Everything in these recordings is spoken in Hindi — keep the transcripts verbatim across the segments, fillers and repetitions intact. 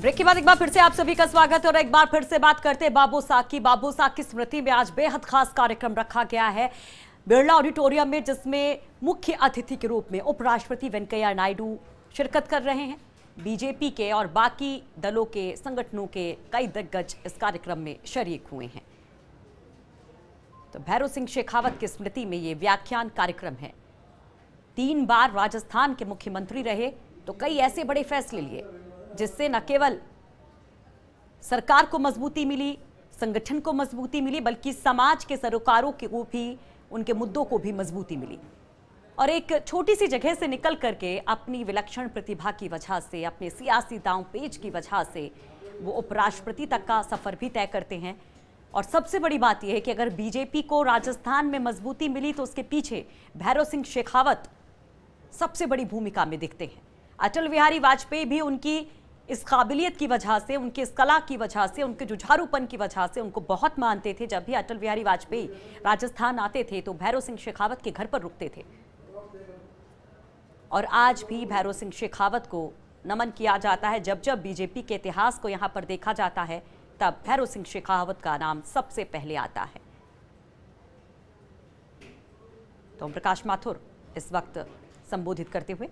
ब्रेक के बाद एक बार फिर से आप सभी का स्वागत है और एक बार फिर से बात करते हैं बाबू साहब की। बाबू साहब की स्मृति में आज बेहद खास कार्यक्रम रखा गया है बिरला ऑडिटोरियम में, जिसमें मुख्य अतिथि के रूप में उपराष्ट्रपति वेंकैया नायडू शिरकत कर रहे हैं। बीजेपी के और बाकी दलों के, संगठनों के कई दिग्गज इस कार्यक्रम में शरीक हुए हैं। तो भैरों सिंह शेखावत की स्मृति में ये व्याख्यान कार्यक्रम है। तीन बार राजस्थान के मुख्यमंत्री रहे तो कई ऐसे बड़े फैसले लिए जिससे न केवल सरकार को मजबूती मिली, संगठन को मजबूती मिली, बल्कि समाज के सरोकारों को भी, उनके मुद्दों को भी मजबूती मिली। और एक छोटी सी जगह से निकल करके अपनी विलक्षण प्रतिभा की वजह से, अपने सियासी दांव पेच की वजह से वो उपराष्ट्रपति तक का सफर भी तय करते हैं। और सबसे बड़ी बात यह है कि अगर बीजेपी को राजस्थान में मजबूती मिली तो उसके पीछे भैरों सिंह शेखावत सबसे बड़ी भूमिका में दिखते हैं। अटल बिहारी वाजपेयी भी उनकी इस काबिलियत की वजह से, उनके इस कला की वजह से, उनके जुझारूपन की वजह से उनको बहुत मानते थे। जब भी अटल बिहारी वाजपेयी राजस्थान आते थे तो भैरों सिंह शेखावत के घर पर रुकते थे। और आज भी भैरों सिंह शेखावत को नमन किया जाता है। जब जब बीजेपी के इतिहास को यहाँ पर देखा जाता है तब भैरों सिंह शेखावत का नाम सबसे पहले आता है। तो ओम प्रकाश माथुर इस वक्त संबोधित करते हुए,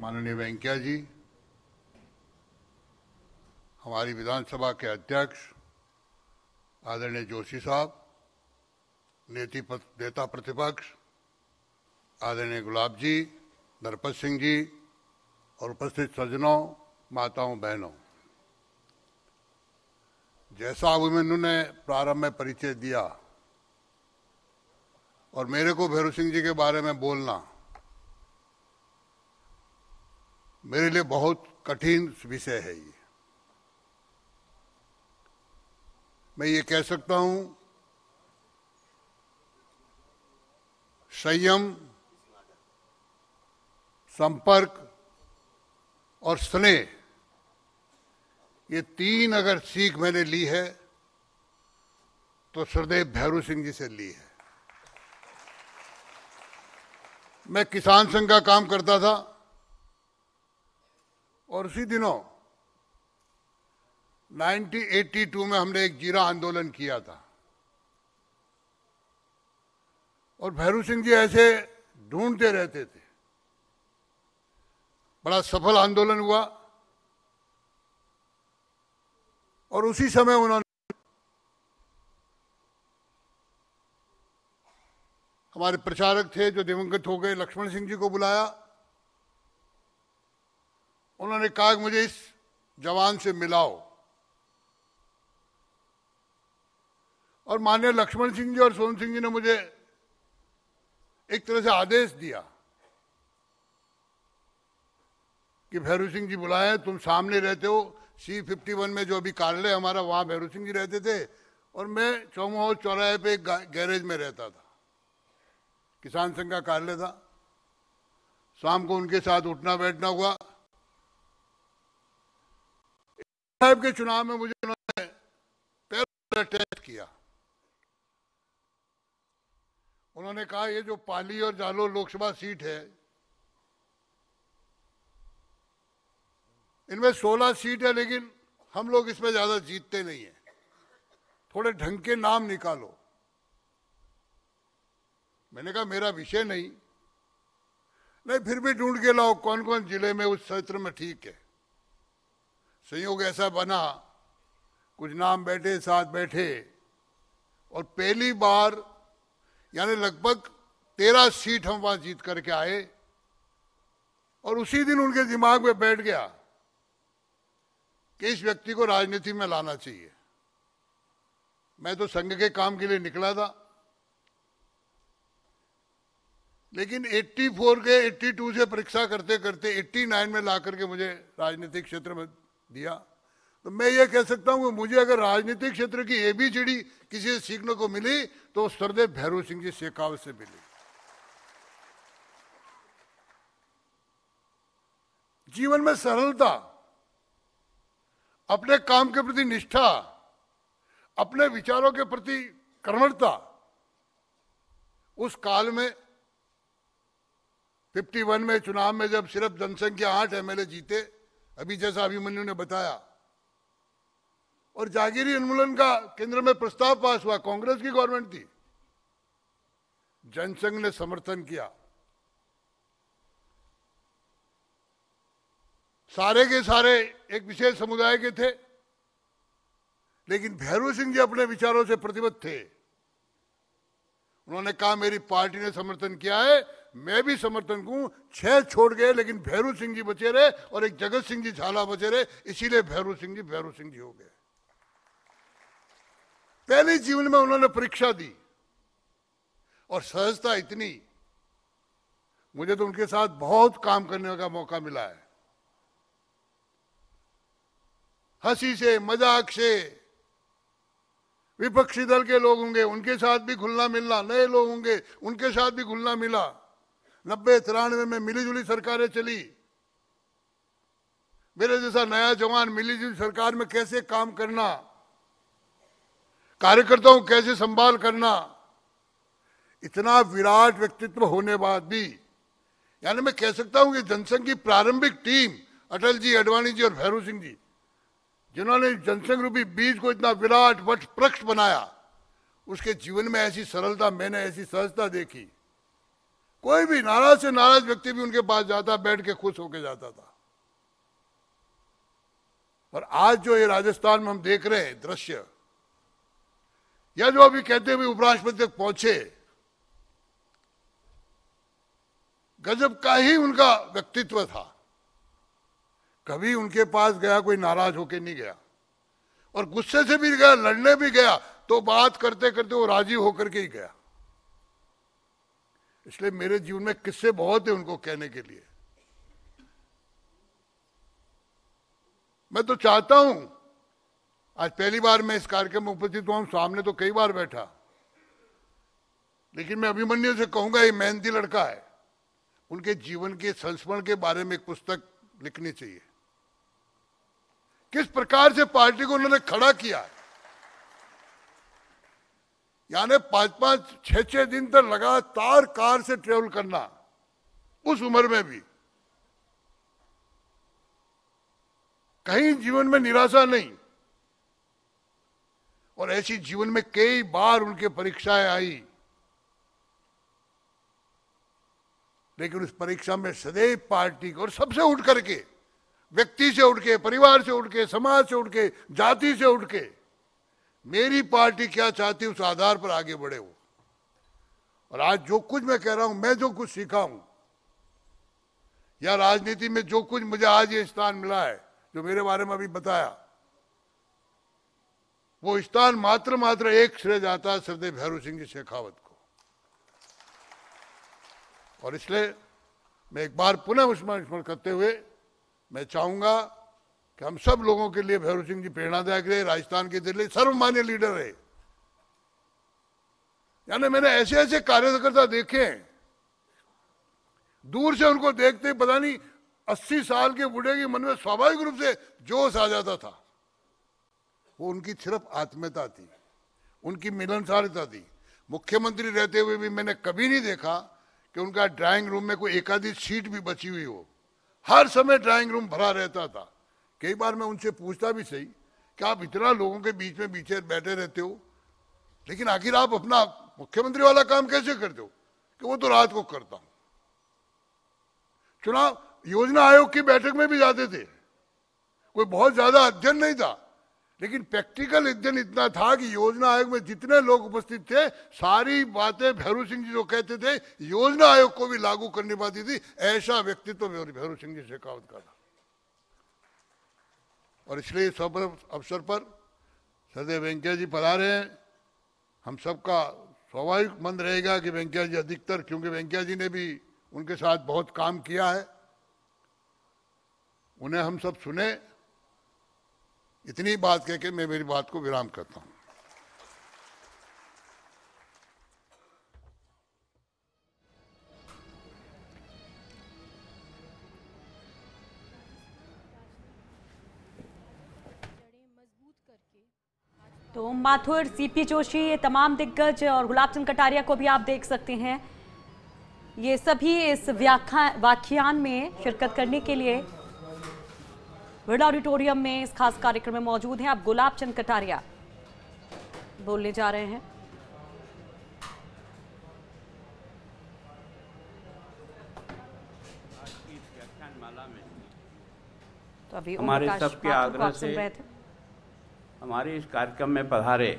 माननीय वेंकैया जी, हमारी विधानसभा के अध्यक्ष आदरणीय जोशी साहब, नेता प्रतिपक्ष आदरणीय गुलाब जी, नरपत सिंह जी और उपस्थित सज्जनों, माताओं, बहनों, जैसा अभिमन्यु ने प्रारंभ में परिचय दिया और मेरे को भैरों सिंह जी के बारे में बोलना मेरे लिए बहुत कठिन विषय है। ये मैं ये कह सकता हूं, संयम, संपर्क और स्नेह, ये तीन अगर सीख मैंने ली है तो श्रद्धेय भैरों सिंह जी से ली है। मैं किसान संघ का काम करता था और उसी दिनों उन्नीस सौ बयासी में हमने एक जीरा आंदोलन किया था और भैरों सिंह जी ऐसे ढूंढते रहते थे। बड़ा सफल आंदोलन हुआ और उसी समय उन्होंने हमारे प्रचारक थे जो दिवंगत हो गए, लक्ष्मण सिंह जी को बुलाया। उन्होंने कहा कि मुझे इस जवान से मिलाओ, और माननीय लक्ष्मण सिंह जी और सोन सिंह जी ने मुझे एक तरह से आदेश दिया कि भैरों सिंह जी बुलाए, तुम सामने रहते हो। सी फिफ्टी वन में जो अभी कार्यालय हमारा, वहां भैरों सिंह जी रहते थे और मैं चौमोह चौराहे पे गैरेज में रहता था। किसान संघ का कार्यालय था। शाम को उनके साथ उठना बैठना हुआ। साहब के चुनाव में मुझे उन्होंने पैरों से टेस्ट किया। उन्होंने कहा, ये जो पाली और जालोर लोकसभा सीट है, इनमें सोलह सीट है, लेकिन हम लोग इसमें ज्यादा जीतते नहीं है। थोड़े ढंग के नाम निकालो। मैंने कहा, मेरा विषय नहीं। नहीं, फिर भी ढूंढ के लाओ कौन कौन जिले में उस क्षेत्र में ठीक है। संयोग ऐसा बना, कुछ नाम बैठे, साथ बैठे और पहली बार यानी लगभग तेरह सीट हम वहां जीत करके आए। और उसी दिन उनके दिमाग में बैठ गया कि इस व्यक्ति को राजनीति में लाना चाहिए। मैं तो संघ के काम के लिए निकला था, लेकिन चौरासी के बयासी से परीक्षा करते करते नवासी में ला करके मुझे राजनीतिक क्षेत्र में दिया। तो मैं ये कह सकता हूं कि मुझे अगर राजनीतिक क्षेत्र की ए बी सी डी किसी से सीखने को मिली तो श्रद्धेय भैरों सिंह जी शेखावत से मिली। जीवन में सरलता, अपने काम के प्रति निष्ठा, अपने विचारों के प्रति कर्मठता, उस काल में इक्यावन में चुनाव में जब सिर्फ जनसंख्या आठ एम एल ए जीते अभी जैसा अभिमन्यु ने बताया। और जागीरी उन्मूलन का केंद्र में प्रस्ताव पास हुआ, कांग्रेस की गवर्नमेंट थी, जनसंघ ने समर्थन किया। सारे के सारे एक विशेष समुदाय के थे, लेकिन भैरू सिंह जी अपने विचारों से प्रतिबद्ध थे। उन्होंने कहा मेरी पार्टी ने समर्थन किया है, मैं भी समर्थन करूं। छह छोड़ गए लेकिन भैरू सिंह जी बचे रहे और एक जगत सिंह जी झाला बचे रहे, इसीलिए भैरू सिंह जी भैरू सिंह जी हो गए। पहले जीवन में उन्होंने परीक्षा दी और सहजता इतनी, मुझे तो उनके साथ बहुत काम करने का मौका मिला है। हंसी से, मजाक से, विपक्षी दल के लोग होंगे उनके साथ भी घुलना मिलना, नए लोग होंगे उनके साथ भी घुलना मिला। नब्बे तिरानवे में मिली जुली सरकारें चली। मेरे जैसा नया जवान मिली जुली सरकार में कैसे काम करना, कार्यकर्ताओं को कैसे संभाल करना, इतना विराट व्यक्तित्व होने बाद भी, यानी मैं कह सकता हूं कि जनसंघ की प्रारंभिक टीम अटल जी, अडवाणी जी और भैरू सिंह जी, जिन्होंने जनसंघ रूपी बीज को इतना विराट वट वृक्ष बनाया, उसके जीवन में ऐसी सरलता, मैंने ऐसी सहजता देखी। कोई भी नाराज से नाराज व्यक्ति भी उनके पास जाता, बैठ के खुश होके जाता था। और आज जो ये राजस्थान में हम देख रहे हैं दृश्य, या जो अभी कहते हुए उपराष्ट्रपति तक पहुंचे, गजब का ही उनका व्यक्तित्व था। कभी उनके पास गया कोई नाराज होके नहीं गया, और गुस्से से भी गया, लड़ने भी गया, तो बात करते करते वो राजी होकर के ही गया। इसलिए मेरे जीवन में किस्से बहुत है उनको कहने के लिए। मैं तो चाहता हूं, आज पहली बार मैं इस कार्यक्रम में उपस्थित हुआ हूं, सामने तो कई बार बैठा, लेकिन मैं अभिमन्यु से कहूंगा ये मेहनती लड़का है, उनके जीवन के संस्मरण के बारे में एक पुस्तक लिखनी चाहिए। किस प्रकार से पार्टी को उन्होंने खड़ा किया, यानी पांच पांच छह छह दिन तक लगातार कार से ट्रेवल करना, उस उम्र में भी कहीं जीवन में निराशा नहीं। और ऐसी जीवन में कई बार उनके परीक्षाएं आई, लेकिन उस परीक्षा में सदैव पार्टी को, और सबसे उठ करके, व्यक्ति से उठ के, परिवार से उठ के, समाज से उठ के, जाति से उठ के, मेरी पार्टी क्या चाहती उस आधार पर आगे बढ़े हो। और आज जो कुछ मैं कह रहा हूं, मैं जो कुछ सीखा हूं, या राजनीति में जो कुछ मुझे आज ये स्थान मिला है, जो मेरे बारे में अभी बताया, वो स्थान मात्र मात्र एक श्रेय जाता है श्रद्धेय भैरू सिंह जी शेखावत को। और इसलिए मैं एक बार पुनः स्मरण स्मरण करते हुए मैं चाहूंगा कि हम सब लोगों के लिए भैरू सिंह जी प्रेरणादायक रहे, राजस्थान के दिल्ली सर्वमान्य लीडर रहे। यानी मैंने ऐसे ऐसे कार्यकर्ता देखे हैं, दूर से उनको देखते पता नहीं अस्सी साल के बूढ़े के मन में स्वाभाविक रूप से जोश आ जाता था। वो उनकी सिर्फ आत्मीयता थी, उनकी मिलनसारिता थी। मुख्यमंत्री रहते हुए भी मैंने कभी नहीं देखा कि उनका ड्राइंग रूम में कोई एकाधी सीट भी बची हुई हो, हर समय ड्राइंग रूम भरा रहता था। कई बार मैं उनसे पूछता भी सही कि आप इतना लोगों के बीच में बीच बैठे रहते हो, लेकिन आखिर आप अपना मुख्यमंत्री वाला काम कैसे करते हो? कि वो तो रात को करता हूं। चुनाव योजना आयोग की बैठक में भी जाते थे, कोई बहुत ज्यादा अध्ययन नहीं था, लेकिन प्रैक्टिकल अध्ययन इतना था कि योजना आयोग में जितने लोग उपस्थित थे, सारी बातें भैरू सिंह जी जो कहते थे योजना आयोग को भी लागू करनी पाती थी। ऐसा व्यक्तित्व भैरू सिंह जी शेखावत का था। और इसलिए सब अवसर पर श्रद्धेय वेंकैया जी पधारे हैं, हम सबका स्वाभाविक मन रहेगा कि वेंकैया जी अधिकतर, क्योंकि वेंकैया जी ने भी उनके साथ बहुत काम किया है, उन्हें हम सब सुने। इतनी बात कह के मैं मेरी बात को विराम करता हूं। तो ओम माथुर, सीपी जोशी, ये तमाम दिग्गज और गुलाब चंद कटारिया को भी आप देख सकते हैं। ये सभी इस व्याख्या व्याख्यान में शिरकत करने के लिए बिरला ऑडिटोरियम में इस खास कार्यक्रम में मौजूद हैं। आप गुलाब चंद कटारिया बोलने जा रहे हैं। तो अभी हमारे सबके आग्रह से हमारे इस कार्यक्रम में पधारे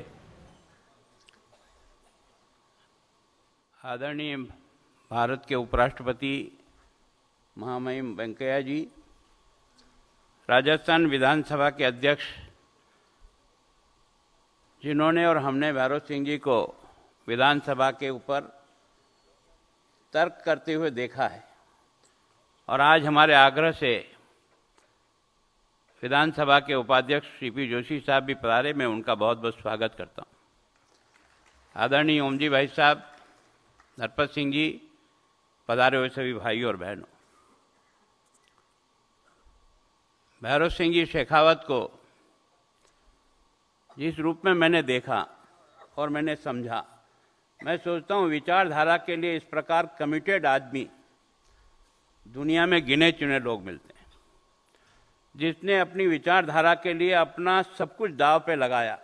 आदरणीय भारत के उपराष्ट्रपति महामहिम वेंकैया जी, राजस्थान विधानसभा के अध्यक्ष जिन्होंने और हमने भैरों सिंह जी को विधानसभा के ऊपर तर्क करते हुए देखा है, और आज हमारे आग्रह से विधानसभा के उपाध्यक्ष सी पी जोशी साहब भी पधारे। मैं उनका बहुत बहुत स्वागत करता हूँ। आदरणीय ओमजी भाई साहब, नरपत सिंह जी पधारे हुए सभी भाइयों और बहनों, भैरों सिंह जी शेखावत को जिस रूप में मैंने देखा और मैंने समझा, मैं सोचता हूँ विचारधारा के लिए इस प्रकार कमिटेड आदमी दुनिया में गिने चुने लोग मिलते हैं, जिसने अपनी विचारधारा के लिए अपना सब कुछ दाव पे लगाया।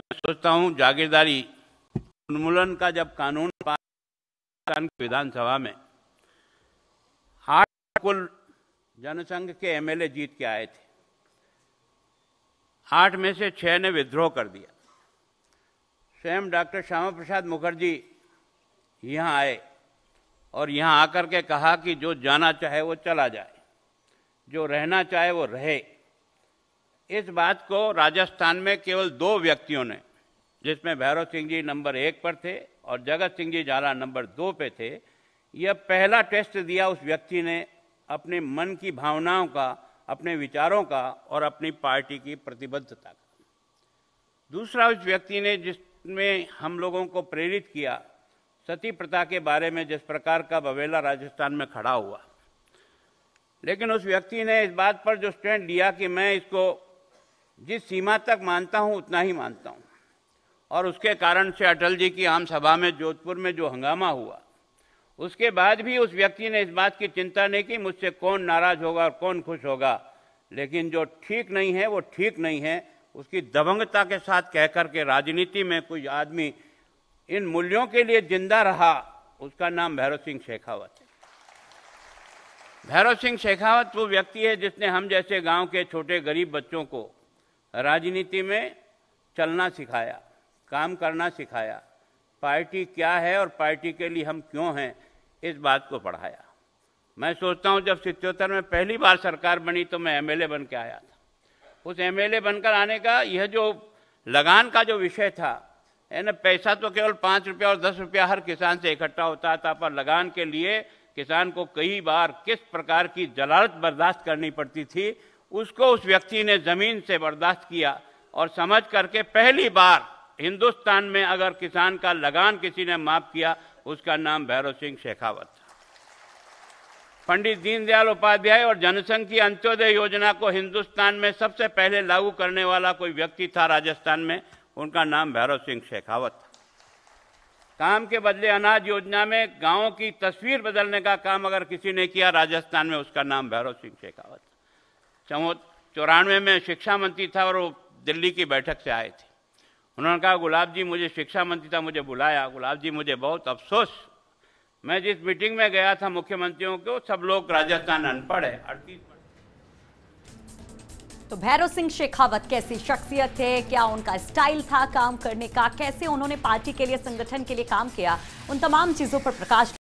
मैं सोचता हूँ जागीरदारी उन्मूलन का जब कानून पाकिस्तान की विधानसभा में आठ कुल जनसंघ के एमएलए जीत के आए थे, आठ में से छह ने विद्रोह कर दिया। स्वयं डॉक्टर श्यामा प्रसाद मुखर्जी यहाँ आए और यहाँ आकर के कहा कि जो जाना चाहे वो चला जाए, जो रहना चाहे वो रहे। इस बात को राजस्थान में केवल दो व्यक्तियों ने, जिसमें भैरों सिंह जी नंबर एक पर थे और जगत सिंह जी झाला नंबर दो पे थे, यह पहला टेस्ट दिया। उस व्यक्ति ने अपने मन की भावनाओं का, अपने विचारों का और अपनी पार्टी की प्रतिबद्धता का। दूसरा उस व्यक्ति ने जिसमें हम लोगों को प्रेरित किया, सती प्रथा के बारे में जिस प्रकार का बवेला राजस्थान में खड़ा हुआ, लेकिन उस व्यक्ति ने इस बात पर जो स्टैंड लिया कि मैं इसको जिस सीमा तक मानता हूँ उतना ही मानता हूँ, और उसके कारण से अटल जी की आम सभा में जोधपुर में जो हंगामा हुआ, उसके बाद भी उस व्यक्ति ने इस बात की चिंता नहीं की मुझसे कौन नाराज होगा और कौन खुश होगा, लेकिन जो ठीक नहीं है वो ठीक नहीं है, उसकी दबंगता के साथ कह करके राजनीति में कोई आदमी इन मूल्यों के लिए जिंदा रहा, उसका नाम भैरों सिंह शेखावत है। भैरों सिंह शेखावत वो व्यक्ति है जिसने हम जैसे गांव के छोटे गरीब बच्चों को राजनीति में चलना सिखाया, काम करना सिखाया, पार्टी क्या है और पार्टी के लिए हम क्यों हैं इस बात को पढ़ाया। मैं सोचता हूँ जब सितहत्तर में पहली बार सरकार बनी तो मैं एमएलए बन के आया था। उस एमएलए बनकर आने का यह जो लगान का जो विषय था, यानी पैसा तो केवल पाँच रुपया और दस रुपया हर किसान से इकट्ठा होता था, पर लगान के लिए किसान को कई बार किस प्रकार की जलालत बर्दाश्त करनी पड़ती थी, उसको उस व्यक्ति ने ज़मीन से बर्दाश्त किया और समझ करके पहली बार हिंदुस्तान में अगर किसान का लगान किसी ने माफ किया, उसका नाम भैरों सिंह शेखावत था। पंडित दीनदयाल उपाध्याय और जनसंघ की अंत्योदय योजना को हिंदुस्तान में सबसे पहले लागू करने वाला कोई व्यक्ति था राजस्थान में, उनका नाम भैरों सिंह शेखावत था। काम के बदले अनाज योजना में गाँव की तस्वीर बदलने का काम अगर किसी ने किया राजस्थान में, उसका नाम भैरों सिंह शेखावत था। चौरानवे में शिक्षा मंत्री था और वो दिल्ली की बैठक से आए थे। उन्होंने कहा गुलाब जी मुझे शिक्षा मंत्री था, मुझे बुलाया, गुलाब जी मुझे बहुत अफसोस, मैं जिस मीटिंग में गया था मुख्यमंत्रियों को, सब लोग राजस्थान अनपढ़ है। अड़तीस तो भैरों सिंह शेखावत कैसी शख्सियत थे, क्या उनका स्टाइल था काम करने का, कैसे उन्होंने पार्टी के लिए संगठन के लिए काम किया, उन तमाम चीजों पर प्रकाश